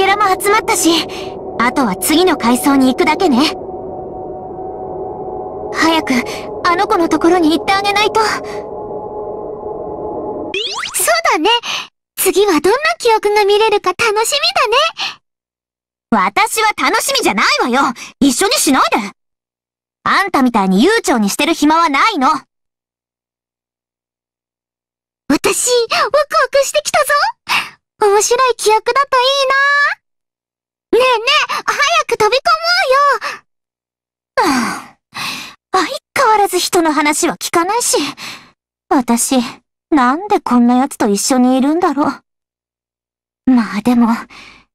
けらも集まったし、あとは次の階層に行くだけね。早く、あの子のところに行ってあげないと。そうだね。次はどんな記憶が見れるか楽しみだね。私は楽しみじゃないわよ。一緒にしないで。あんたみたいに悠長にしてる暇はないの。私、ワクワクしてきたぞ。面白い記憶だといいな。ねえねえ、早く飛び込もうよ。相変わらず人の話は聞かないし。私、なんでこんな奴と一緒にいるんだろう。まあでも、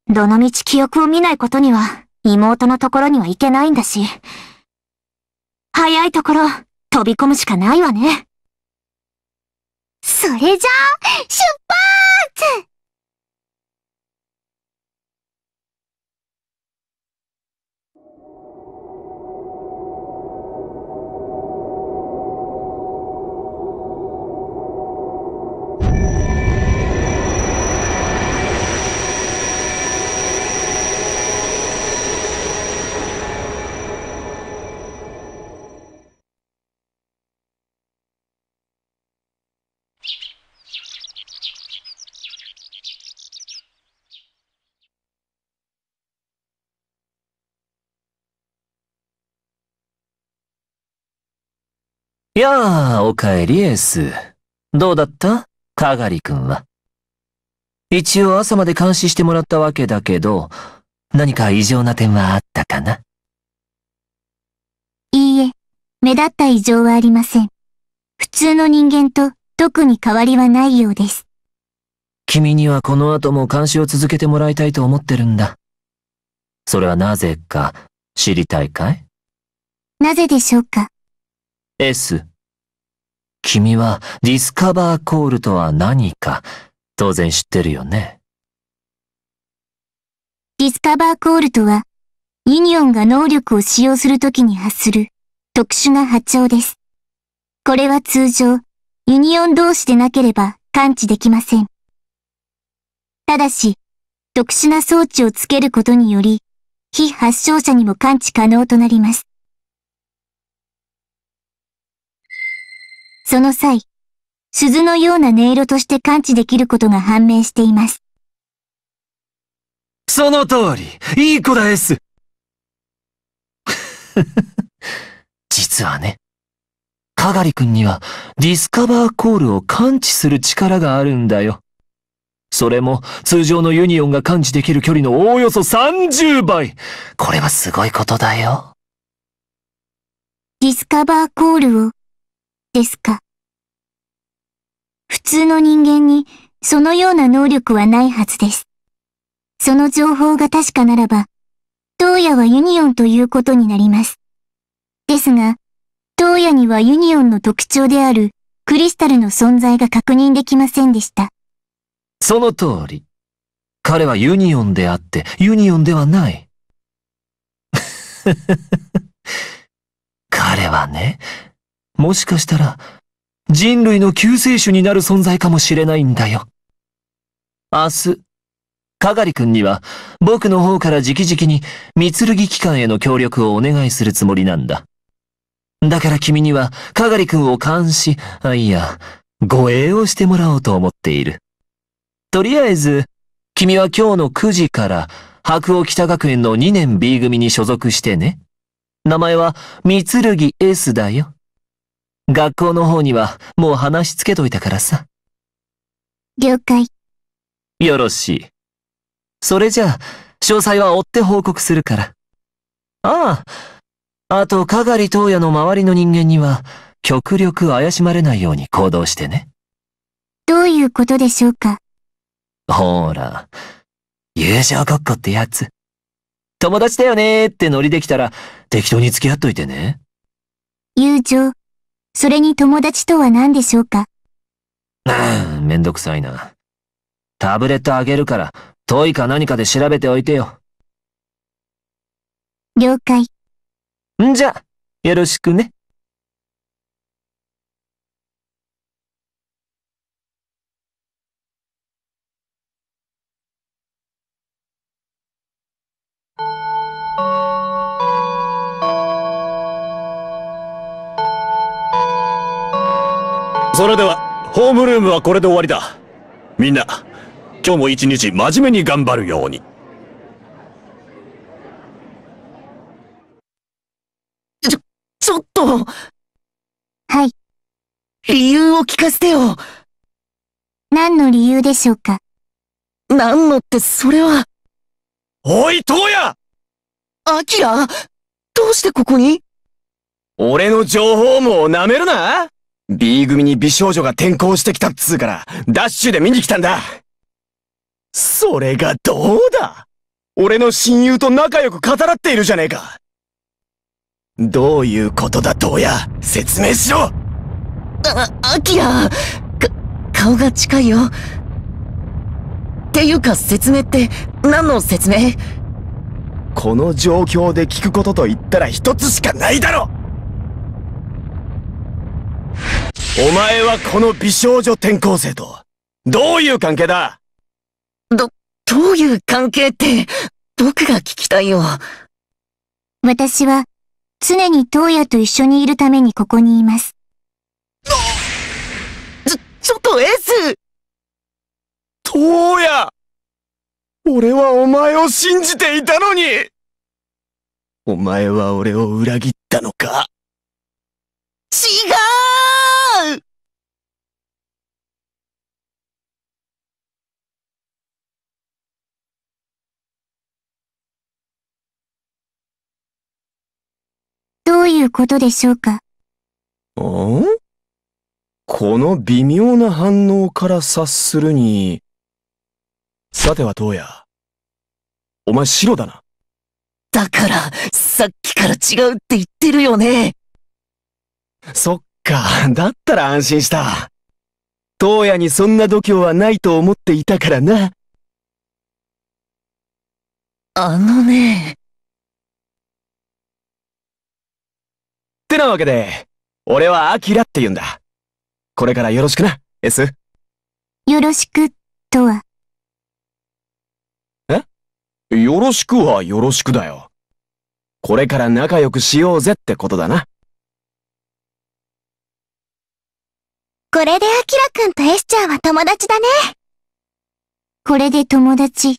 どのみち記憶を見ないことには、妹のところには行けないんだし。早いところ、飛び込むしかないわね。それじゃあ、出発！やあ、おかえり、エース。どうだった？かがりくんは。一応朝まで監視してもらったわけだけど、何か異常な点はあったかな？いいえ、目立った異常はありません。普通の人間と特に変わりはないようです。君にはこの後も監視を続けてもらいたいと思ってるんだ。それはなぜか知りたいかい？なぜでしょうか？S、君はディスカバーコールとは何か当然知ってるよね。ディスカバーコールとは、ユニオンが能力を使用するときに発する特殊な波長です。これは通常、ユニオン同士でなければ感知できません。ただし、特殊な装置をつけることにより、非発症者にも感知可能となります。その際、鈴のような音色として感知できることが判明しています。その通り、いい子だ、S。実はね、かがりくんにはディスカバーコールを感知する力があるんだよ。それも通常のユニオンが感知できる距離のおおよそ30倍。これはすごいことだよ。ディスカバーコールをですか。普通の人間にそのような能力はないはずです。その情報が確かならば、トウヤはユニオンということになります。ですが、トウヤにはユニオンの特徴であるクリスタルの存在が確認できませんでした。その通り。彼はユニオンであって、ユニオンではない。彼はね、もしかしたら、人類の救世主になる存在かもしれないんだよ。明日、かがりくんには、僕の方から直々に、三剣機関への協力をお願いするつもりなんだ。だから君には、かがりくんを監視、護衛をしてもらおうと思っている。とりあえず、君は今日の9時から、白鸚北学園の2年 B 組に所属してね。名前は、三剣 S だよ。学校の方にはもう話しつけといたからさ。了解。よろしい。それじゃあ、詳細は追って報告するから。あと、かがりとうやの周りの人間には、極力怪しまれないように行動してね。どういうことでしょうか？ほーら、友情ごっこってやつ。友達だよねーってノリできたら、適当に付き合っといてね。友情。それに友達とは何でしょうか？めんどくさいな。タブレットあげるから、トイか何かで調べておいてよ。了解。んじゃ、よろしくね。それではホームルームはこれで終わりだ。みんな今日も一日真面目に頑張るように。ちょっとはい、理由を聞かせてよ。何の理由でしょうか。何のってそれは。おい、トウヤ！アキラ！どうしてここに？俺の情報網を舐めるな！ B 組に美少女が転校してきたっつうから、ダッシュで見に来たんだ。それがどうだ？俺の親友と仲良く語らっているじゃねえか。どういうことだ、トウヤ。説明しろ。アキラ、顔が近いよ。っていうか説明って何の説明？この状況で聞くことと言ったら一つしかないだろ。お前はこの美少女転校生とどういう関係だ？どういう関係って僕が聞きたいよ。私は常にトウヤと一緒にいるためにここにいます。ちょっとエス！トウヤ！俺はお前を信じていたのに！お前は俺を裏切ったのか？違う！どういうことでしょうか？ん？この微妙な反応から察するに。さてはトウヤ、お前白だな。だから、さっきから違うって言ってるよね。そっか、だったら安心した。トウヤにそんな度胸はないと思っていたからな。あのね。ってなわけで、俺はアキラって言うんだ。これからよろしくな、S。よろしく、とは。え？よろしくはよろしくだよ。これから仲良くしようぜってことだな。これでアキラくんとエスちゃんは友達だね。これで友達、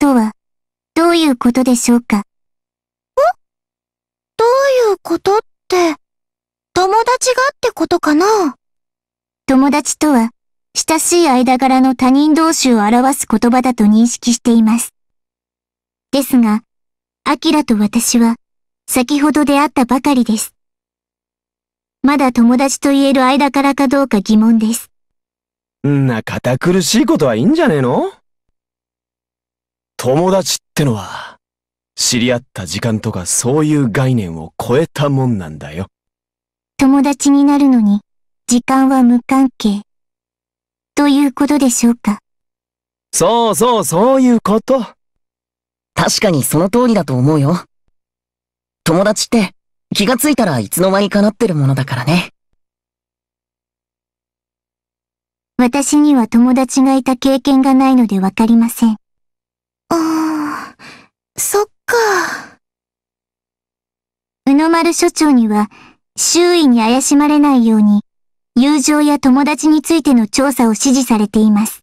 とは、どういうことでしょうか。どういうことって、友達がってことかな。友達とは、親しい間柄の他人同士を表す言葉だと認識しています。ですが、アキラと私は、先ほど出会ったばかりです。まだ友達と言える間柄かどうか疑問です。んな堅苦しいことはいいんじゃねえの？友達ってのは、知り合った時間とかそういう概念を超えたもんなんだよ。友達になるのに、時間は無関係。ということでしょうか。そういうこと。確かにその通りだと思うよ。友達って気がついたらいつの間にかなってるものだからね。私には友達がいた経験がないのでわかりません。ああ、そっか。宇野丸所長には周囲に怪しまれないように、友情や友達についての調査を指示されています。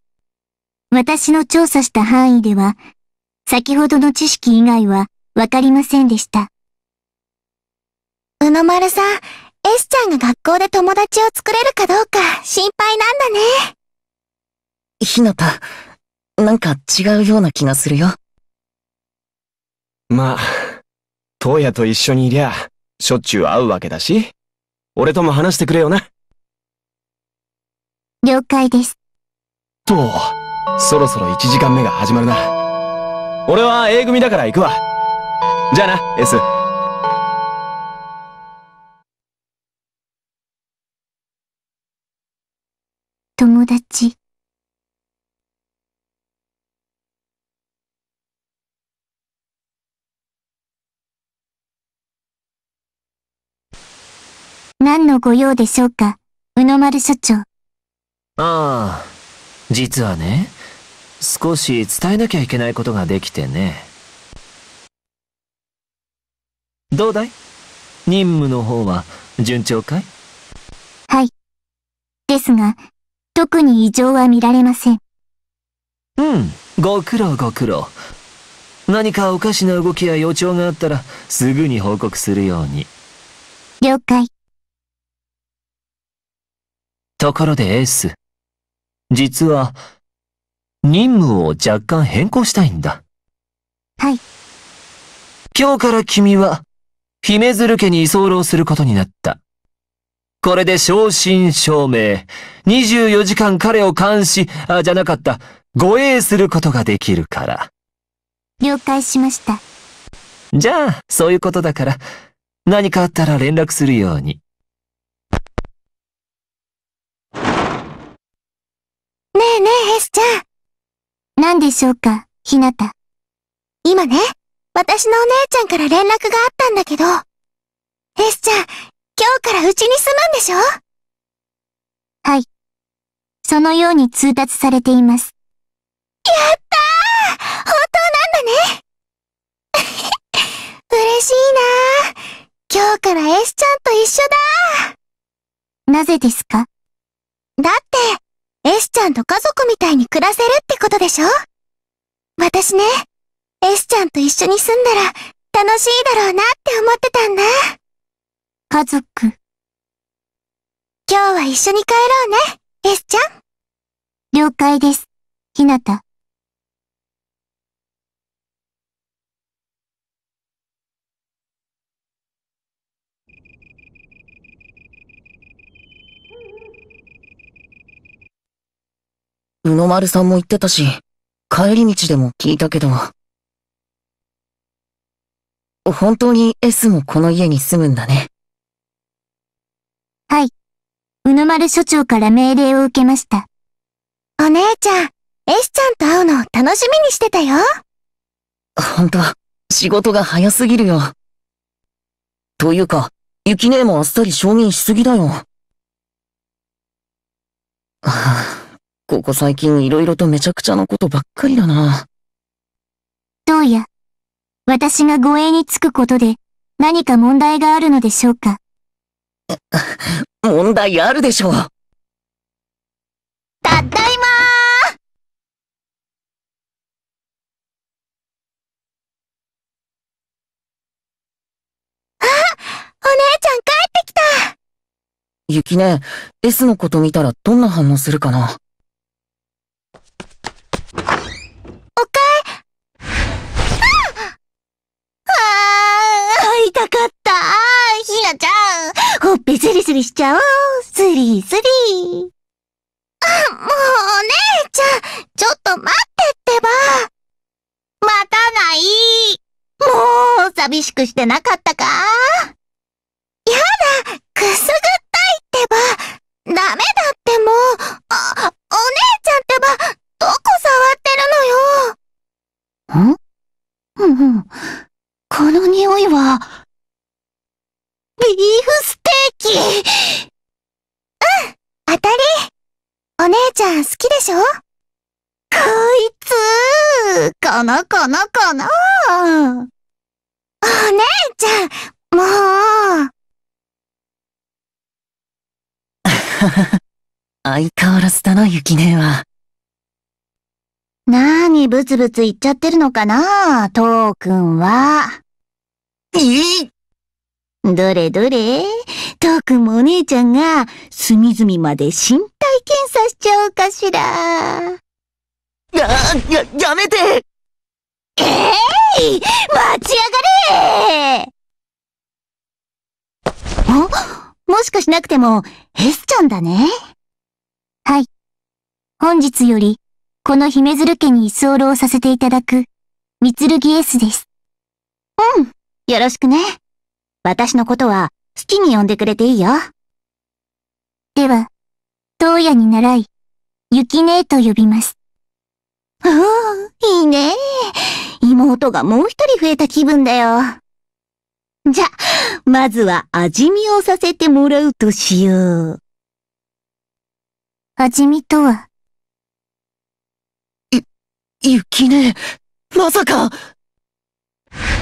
私の調査した範囲では、先ほどの知識以外はわかりませんでした。宇野丸さん、エスちゃんが学校で友達を作れるかどうか心配なんだね。ひなた、なんか違うような気がするよ。まあ、トウヤと一緒にいりゃ、しょっちゅう会うわけだし、俺とも話してくれよな。了解です。と、そろそろ1時間目が始まるな。俺は A 組だから行くわ。じゃあな、S。友達。何のご用でしょうか、宇野丸所長。ああ、実はね、少し伝えなきゃいけないことができてね。どうだい？任務の方は順調かい？はい。ですが、特に異常は見られません。うん、ご苦労ご苦労。何かおかしな動きや予兆があったら、すぐに報告するように。了解。ところでエース。実は、任務を若干変更したいんだ。はい。今日から君は、姫鶴家に居候することになった。これで正真正銘、24時間彼を監視、じゃなかった、護衛することができるから。了解しました。じゃあ、そういうことだから、何かあったら連絡するように。ねえねえ、エスちゃん。何でしょうか、ひなた。今ね、私のお姉ちゃんから連絡があったんだけど、エスちゃん、今日からうちに住むんでしょ？はい。そのように通達されています。やったー！本当なんだね。嬉しいなー。今日からエスちゃんと一緒だー。なぜですか？だって、エスちゃんと家族みたいに暮らせるってことでしょ？私ね、エスちゃんと一緒に住んだら楽しいだろうなって思ってたんだ。家族。今日は一緒に帰ろうね、エスちゃん。了解です、ひなた。うの丸さんも言ってたし、帰り道でも聞いたけど、本当に S もこの家に住むんだね。はい。うの丸所長から命令を受けました。お姉ちゃん、S ちゃんと会うのを楽しみにしてたよ。ほんと、仕事が早すぎるよ。というか、ゆき姉もあっさり証言しすぎだよ。ここ最近色々とめちゃくちゃなことばっかりだな。どうや。私が護衛につくことで何か問題があるのでしょうか？問題あるでしょう。ただいまー。あ、お姉ちゃん帰ってきた。ゆきね、S のこと見たらどんな反応するかな？痛かった。ひなちゃん。ほっぺスリスリしちゃおう。スリスリ。あ、もうお姉ちゃん。ちょっと待ってってば。待たない。もう寂しくしてなかったか？やだ。くすぐったいってば。ダメだってもう。あ、お姉ちゃんってば、どこ触ってるのよ。ん？うんうん。この匂いは、ビーフステーキ。うん、当たり。お姉ちゃん好きでしょ？こいつ、この。お姉ちゃん、もう。相変わらずだな、ゆき姉は。なーにブツブツ言っちゃってるのかな、とーくんは。どれどれ？トーくんもお姉ちゃんが隅々まで身体検査しちゃおうかしら。やめて！えい！待ち上がれ！もしかしなくても、エスちゃんだね。はい。本日より、この姫鶴家に居候させていただく、みつるぎエスです。うん。よろしくね。私のことは好きに呼んでくれていいよ。では、トーヤに習い、ゆき姉と呼びます。おお、いいね。妹がもう一人増えた気分だよ。じゃ、まずは味見をさせてもらうとしよう。味見とは？ゆき姉、まさか。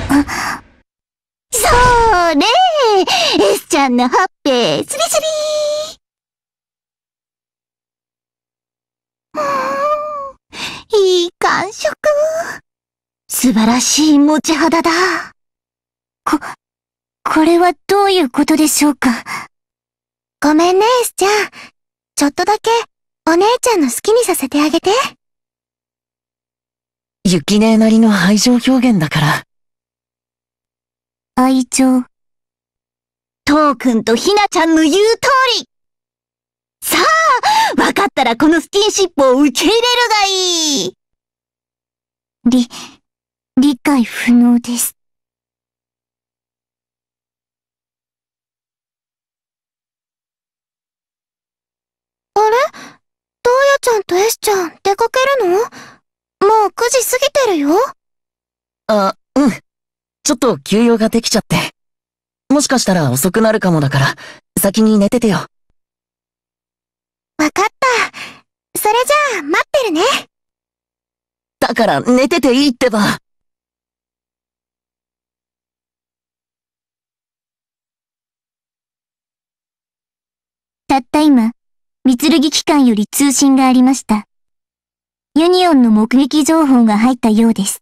あ、そーれー！ S ちゃんのほっぺ、スリスリー！完食。素晴らしい持ち肌だ。これはどういうことでしょうか。ごめんね、エスちゃん。ちょっとだけ、お姉ちゃんの好きにさせてあげて。ゆきねえなりの愛情表現だから。愛情。とうくんとひなちゃんの言う通り！さあ、わかったらこのスキンシップを受け入れるがいい！理解不能です。あれ？トーヤちゃんとエスちゃん出かけるの？もう9時過ぎてるよ。あ、うん。ちょっと休養ができちゃって。もしかしたら遅くなるかもだから、先に寝ててよ。わかった。それじゃあ、待ってるね。だから、寝てていいってば。たった今、御剣機関より通信がありました。ユニオンの目撃情報が入ったようです。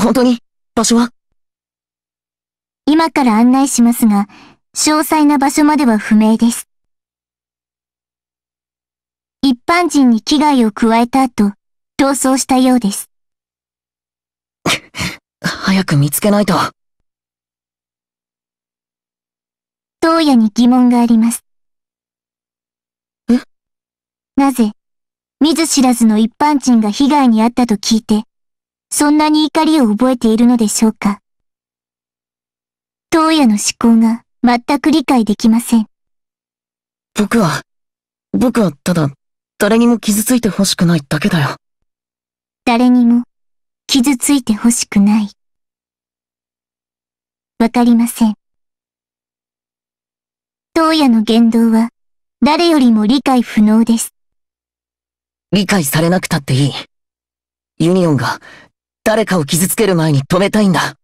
本当に、場所は？今から案内しますが、詳細な場所までは不明です。一般人に危害を加えた後、逃走したようです。早く見つけないと。トーヤに疑問があります。なぜ、見ず知らずの一般人が被害に遭ったと聞いて、そんなに怒りを覚えているのでしょうか。トーヤの思考が、全く理解できません。僕はただ、誰にも傷ついてほしくないだけだよ。誰にも、傷ついてほしくない。わかりません。トーヤの言動は、誰よりも理解不能です。理解されなくたっていい。ユニオンが、誰かを傷つける前に止めたいんだ。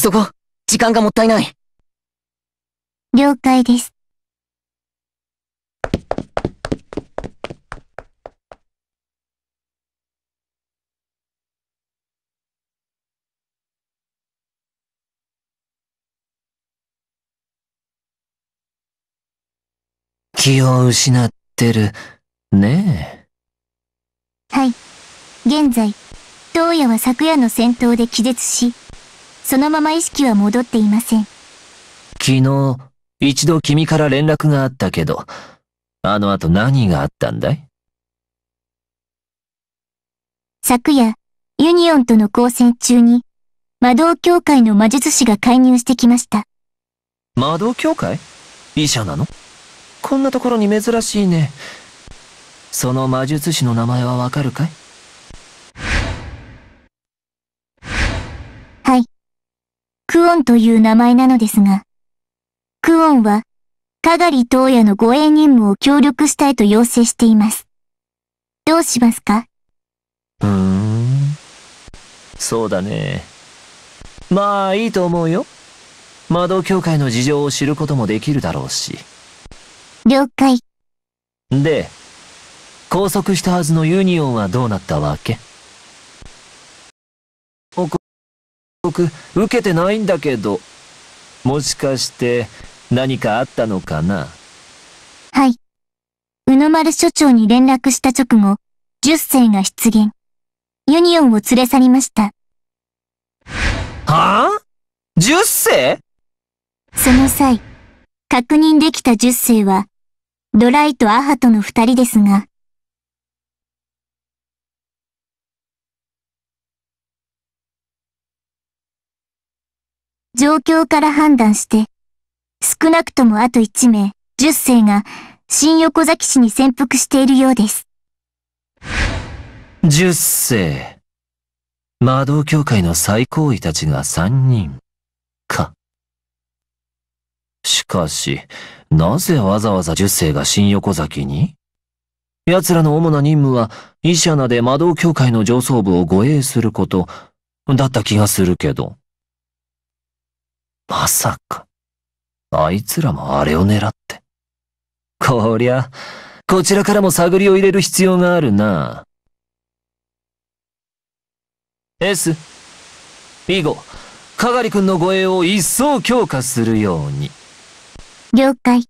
急ごう。時間がもったいない。了解です。気を失ってる、ねえ。はい。現在、トーヤは昨夜の戦闘で気絶し、そのまま意識は戻っていません。昨日、一度君から連絡があったけど、あの後何があったんだい？昨夜、ユニオンとの交戦中に、魔導協会の魔術師が介入してきました。魔導協会？医者なの？こんなところに珍しいね。その魔術師の名前はわかるかい？クオンという名前なのですが、クオンは、カガリトーヤの護衛任務を協力したいと要請しています。どうしますか？そうだね。まあ、いいと思うよ。魔導協会の事情を知ることもできるだろうし。了解。で、拘束したはずのユニオンはどうなったわけ？僕、受けてないんだけど、もしかして何かあったのかな？はい。宇野丸所長に連絡した直後、10世が出現。ユニオンを連れ去りました。はぁ？ 10 世？その際、確認できた10世は、ドライとアハとの2人ですが、状況から判断して、少なくともあと1名、10世が、新横崎市に潜伏しているようです。10世。魔導協会の最高位たちが3人、か。しかし、なぜわざわざ10世が新横崎に？奴らの主な任務は、イシャナで魔導協会の上層部を護衛すること、だった気がするけど。まさか。あいつらもあれを狙って。こりゃ、こちらからも探りを入れる必要があるな。S、以後、かがりくんの護衛を一層強化するように。了解。